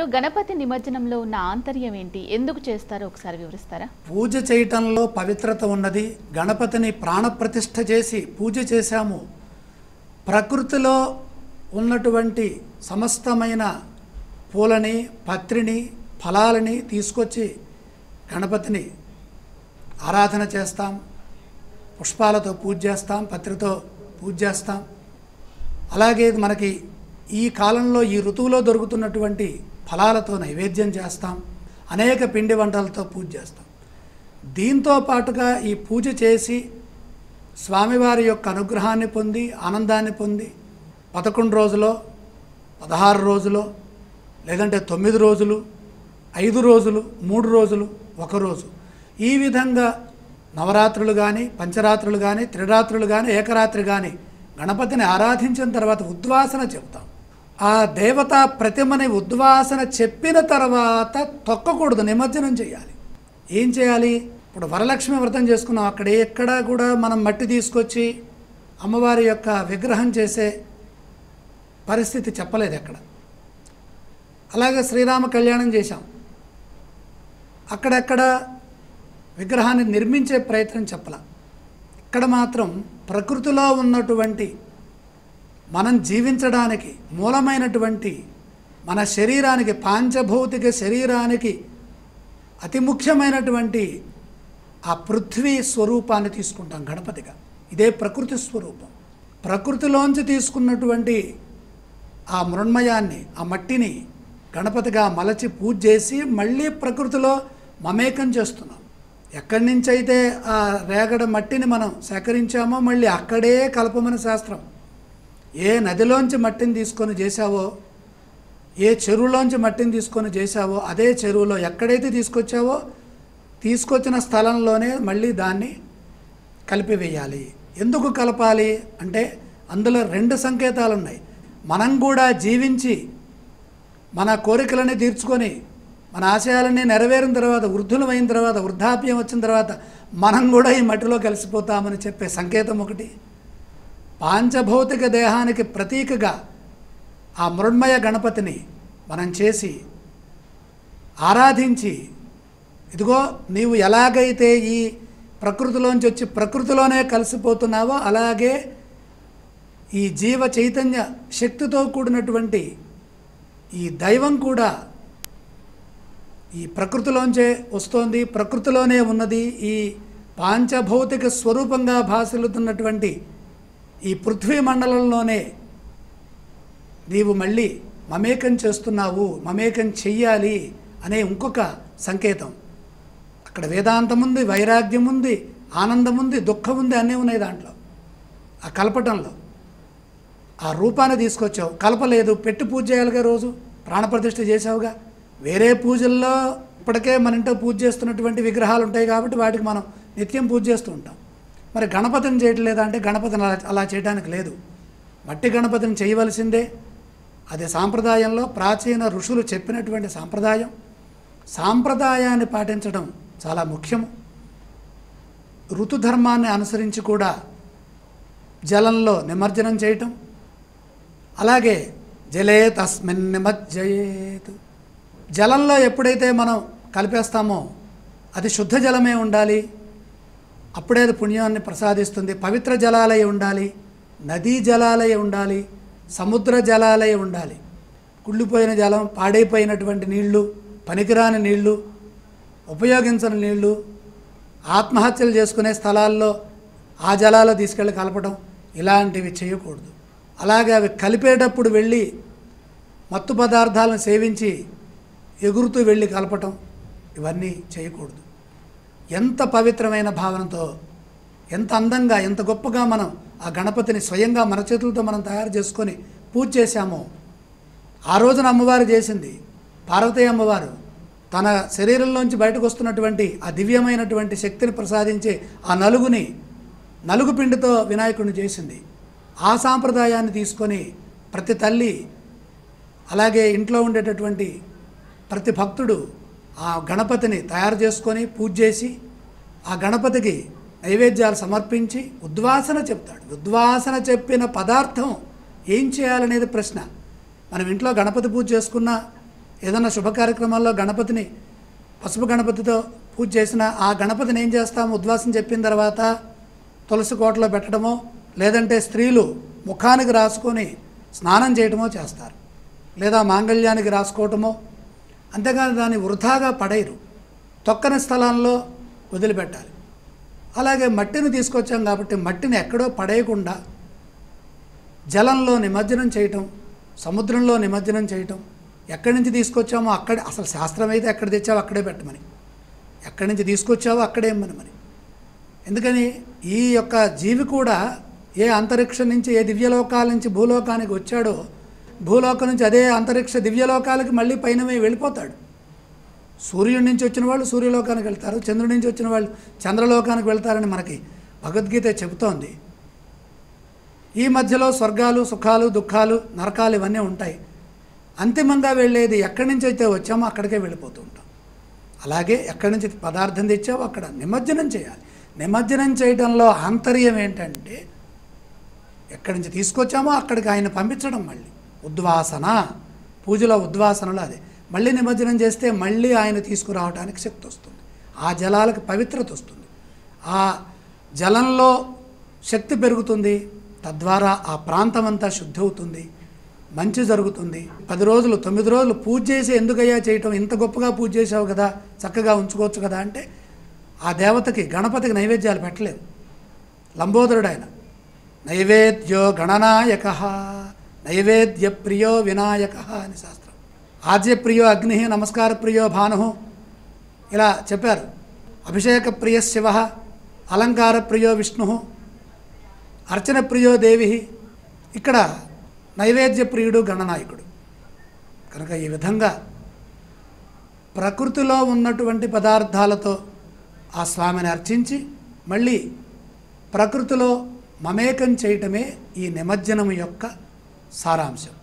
So Ganapati నిమజ్జనంలో ఉన్న ఆంతర్యం ఏంటి, ఎందుకు చేస్తారో ఒకసారి వివరిస్తారా? పూజ చేయటంలో పవిత్రత ఉన్నది. గణపతిని ప్రాణప్రతిష్ఠ చేసి పూజ చేశాము. ప్రకృతిలో ఉన్నటువంటి సమస్తమైన పూలని, పత్రిని, ఫలాలని తీసుకొచ్చి గణపతిని ఆరాధన చేస్తాం. పుష్పాలతో పూజ చేస్తాం, పత్రితో పూజ చేస్తాం. అలాగే మనకి ఈ కాలంలో ఈ ఋతువులో దొరుకుతున్నటువంటి ఫలాలతో నైవేద్యం చేస్తాం. అనేక పిండి వంటలతో పూజ చేస్తాం. దీంతో పాటుగా ఈ పూజ చేసి స్వామివారి యొక్క అనుగ్రహాన్ని పొంది ఆనందాన్ని పొంది 11 రోజులో, 16 రోజులో, లేదంటే 9 రోజులు, 5 రోజులు, 3 రోజులు, 1 రోజు, ఈ విధంగా నవరాత్రులు కానీ, పంచరాత్రులు కానీ, త్రిరాత్రులు కానీ, ఏకరాత్రి కానీ గణపతిని ఆరాధించిన తర్వాత ఉద్వాసన చెప్తాం. ఆ దేవతా ప్రతిమని ఉద్వాసన చెప్పిన తర్వాత తొక్కకూడదు, నిమజ్జనం చేయాలి. ఏం చేయాలి? ఇప్పుడు వరలక్ష్మి వ్రతం చేసుకున్నాం, అక్కడ ఎక్కడా కూడా మనం మట్టి తీసుకొచ్చి అమ్మవారి యొక్క విగ్రహం చేసే పరిస్థితి చెప్పలేదు ఎక్కడ. అలాగే శ్రీరామ కళ్యాణం చేశాం, అక్కడెక్కడ విగ్రహాన్ని నిర్మించే ప్రయత్నం చెప్పాల. ఇక్కడ మాత్రం ప్రకృతిలో ఉన్నటువంటి మనం జీవించడానికి మూలమైనటువంటి మన శరీరానికి, పాంచభౌతిక శరీరానికి అతి ముఖ్యమైనటువంటి ఆ పృథ్వీ స్వరూపాన్ని తీసుకుంటాం గణపతిగా. ఇదే ప్రకృతి స్వరూపం. ప్రకృతిలోంచి తీసుకున్నటువంటి ఆ మృణ్మయాన్ని, ఆ మట్టిని గణపతిగా మలచి పూజ చేసి మళ్ళీ ప్రకృతిలో మమేకం చేస్తున్నాం. ఎక్కడి నుంచి అయితే ఆ రేగడ మట్టిని మనం సేకరించామో మళ్ళీ అక్కడే కలపమని శాస్త్రం. ఏ నదిలోంచి మట్టిని తీసుకొని చేశావో, ఏ చెరువులోంచి మట్టిని తీసుకొని చేశావో, అదే చెరువులో ఎక్కడైతే తీసుకొచ్చావో తీసుకొచ్చిన స్థలంలోనే మళ్ళీ దాన్ని కలిపివేయాలి. ఎందుకు కలపాలి అంటే అందులో 2 సంకేతాలు ఉన్నాయి. మనం కూడా జీవించి మన కోరికలన్నీ తీర్చుకొని మన ఆశయాలన్నీ నెరవేరిన తర్వాత, వృద్ధులమైన తర్వాత, వృద్ధాప్యం వచ్చిన తర్వాత మనం కూడా ఈ మట్టిలో కలిసిపోతామని చెప్పే సంకేతం ఒకటి. పాంచభౌతిక దేహానికి ప్రతీకగా ఆ మృణ్మయ గణపతిని మనం చేసి ఆరాధించి, ఇదిగో నీవు ఎలాగైతే ఈ ప్రకృతిలోంచి వచ్చి ప్రకృతిలోనే కలిసిపోతున్నావో అలాగే ఈ జీవ చైతన్య శక్తితో కూడినటువంటి ఈ దైవం కూడా ఈ ప్రకృతిలోంచే వస్తోంది, ప్రకృతిలోనే ఉన్నది. ఈ పాంచభౌతిక స్వరూపంగా భాసిల్లుతున్నటువంటి ఈ పృథ్వీ మండలంలోనే నీవు మళ్ళీ మమేకం చేస్తున్నావు, మమేకం చెయ్యాలి అనే ఇంకొక సంకేతం. అక్కడ వేదాంతం ఉంది, వైరాగ్యం ఉంది, ఆనందం ఉంది, దుఃఖం ఉంది, అన్నీ ఉన్నాయి దాంట్లో. ఆ కలపటంలో ఆ రూపాన్ని తీసుకొచ్చావు, కలపలేదు, పెట్టి పూజ చేయాలిగా, రోజు ప్రాణప్రతిష్ఠ చేసావుగా. వేరే పూజల్లో ఇప్పటికే మన ఇంట్లో పూజ చేస్తున్నటువంటి విగ్రహాలు ఉంటాయి కాబట్టి వాటికి మనం నిత్యం పూజ చేస్తూ ఉంటాం. మరి గణపతిని చేయట్లేదా అంటే గణపతిని అలా చేయడానికి లేదు. మట్టి గణపతిని చేయవలసిందే. అది సాంప్రదాయంలో ప్రాచీన ఋషులు చెప్పినటువంటి సాంప్రదాయం. సాంప్రదాయాన్ని పాటించడం చాలా ముఖ్యము. ఋతుధర్మాన్ని అనుసరించి కూడా జలంలో నిమజ్జనం చేయటం, అలాగే జలే తస్మిన్ నిమజ్జయేత్, జలంలో ఎప్పుడైతే మనం కలిపేస్తామో అది శుద్ధ జలమే ఉండాలి, అప్పుడే అది పుణ్యాన్ని ప్రసాదిస్తుంది. పవిత్ర జలాలయ ఉండాలి, నదీ జలాలయ ఉండాలి, సముద్ర జలాలయ ఉండాలి. కుళ్ళిపోయిన జలం, పాడైపోయినటువంటి నీళ్లు, పనికిరాని నీళ్లు, ఉపయోగించని నీళ్లు, ఆత్మహత్యలు చేసుకునే స్థలాల్లో ఆ జలాలు తీసుకెళ్ళి కలపడం ఇలాంటివి చేయకూడదు. అలాగే అవి కలిపేటప్పుడు వెళ్ళి మత్తు పదార్థాలను సేవించి ఎగురుతూ వెళ్ళి కలపటం ఇవన్నీ చేయకూడదు. ఎంత పవిత్రమైన భావనతో, ఎంత అందంగా, ఎంత గొప్పగా మనం ఆ గణపతిని స్వయంగా మన చేతులతో మనం తయారు చేసుకొని పూజ చేశామో. ఆ రోజున అమ్మవారు చేసింది, పార్వతీ అమ్మవారు తన శరీరంలోంచి బయటకు వస్తున్నటువంటి ఆ దివ్యమైనటువంటి శక్తిని ప్రసాదించే ఆ నలుగుని, నలుగు పిండితో వినాయకుడిని చేసింది. ఆ సాంప్రదాయాన్ని తీసుకొని ప్రతి తల్లి, అలాగే ఇంట్లో ఉండేటటువంటి ప్రతి భక్తుడు ఆ గణపతిని తయారు చేసుకొని పూజ చేసి ఆ గణపతికి నైవేద్యాలు సమర్పించి ఉద్వాసన చెప్తాడు. ఉద్వాసన చెప్పిన పదార్థం ఏం చేయాలనేది ప్రశ్న. మనం ఇంట్లో గణపతి పూజ చేసుకున్నా, ఏదైనా శుభ కార్యక్రమాల్లో గణపతిని పసుపు గణపతితో పూజ చేసిన ఆ గణపతిని ఏం చేస్తాము, ఉద్వాసం చెప్పిన తర్వాత తులసి కోటలో పెట్టడమో లేదంటే స్త్రీలు ముఖానికి రాసుకొని స్నానం చేయడమో చేస్తారు, లేదా మాంగళ్యానికి రాసుకోవటమో. అంతేగాని దాన్ని వృధాగా పడేరు, తొక్కని స్థలాల్లో వదిలిపెట్టాలి. అలాగే మట్టిని తీసుకొచ్చాం కాబట్టి మట్టిని ఎక్కడో పడేయకుండా జలంలో నిమజ్జనం చేయటం, సముద్రంలో నిమజ్జనం చేయటం, ఎక్కడి నుంచి తీసుకొచ్చామో అక్కడ, అసలు శాస్త్రం అయితే ఎక్కడ తెచ్చావో అక్కడే పెట్టమని, ఎక్కడి నుంచి తీసుకొచ్చావో అక్కడే మనమని. ఎందుకని ఈ యొక్క జీవి కూడా ఏ అంతరిక్షం నుంచి, ఏ దివ్యలోకాల నుంచి భూలోకానికి వచ్చాడో, భూలోకం నుంచి అదే అంతరిక్ష దివ్యలోకాలకి మళ్ళీ పైనమే వెళ్ళిపోతాడు. సూర్యుడి నుంచి వచ్చిన వాళ్ళు సూర్యలోకానికి వెళ్తారు, చంద్రుడి నుంచి వచ్చిన వాళ్ళు చంద్రలోకానికి వెళ్తారని మనకి భగవద్గీత చెబుతోంది. ఈ మధ్యలో స్వర్గాలు, సుఖాలు, దుఃఖాలు, నరకాలు ఇవన్నీ ఉంటాయి. అంతిమంగా వెళ్ళేది ఎక్కడి నుంచి అయితే వచ్చామో అక్కడికే వెళ్ళిపోతూ ఉంటాం. అలాగే ఎక్కడి నుంచి పదార్థం తెచ్చావో అక్కడ నిమజ్జనం చేయాలి. నిమజ్జనం చేయడంలో ఆంతర్యం ఏంటంటే ఎక్కడి నుంచి తీసుకొచ్చామో అక్కడికి ఆయన పంపించడం. మళ్ళీ ఉద్వాసన, పూజలో ఉద్వాసనలో అదే. మళ్ళీ నిమజ్జనం చేస్తే మళ్ళీ ఆయన తీసుకురావడానికి శక్తి వస్తుంది, ఆ జలాలకు పవిత్రత వస్తుంది, ఆ జలంలో శక్తి పెరుగుతుంది, తద్వారా ఆ ప్రాంతం అంతా శుద్ధి అవుతుంది, మంచి జరుగుతుంది. 10 రోజులు 9 రోజులు పూజ చేసి ఎందుకయ్యా చేయటం, ఇంత గొప్పగా పూజ చేసావు కదా, చక్కగా ఉంచుకోవచ్చు కదా అంటే ఆ దేవతకి గణపతికి నైవేద్యాలు పెట్టలేదు. లంబోదరుడు ఆయన, నైవేద్యో గణనాయక నైవేద్య ప్రియో వినాయక అని శాస్త్రం. ఆద్యప్రియో అగ్ని, నమస్కార ప్రియో భాను ఇలా చెప్పారు. అభిషేక ప్రియ శివ, అలంకార ప్రియో విష్ణు, అర్చన ప్రియో దేవి. ఇక్కడ నైవేద్య ప్రియుడు గణనాయకుడు. కనుక ఈ విధంగా ప్రకృతిలో ఉన్నటువంటి పదార్థాలతో ఆ స్వామిని అర్చించి మళ్ళీ ప్రకృతిలో మమేకం చేయటమే ఈ నిమజ్జనం యొక్క సారాంశం.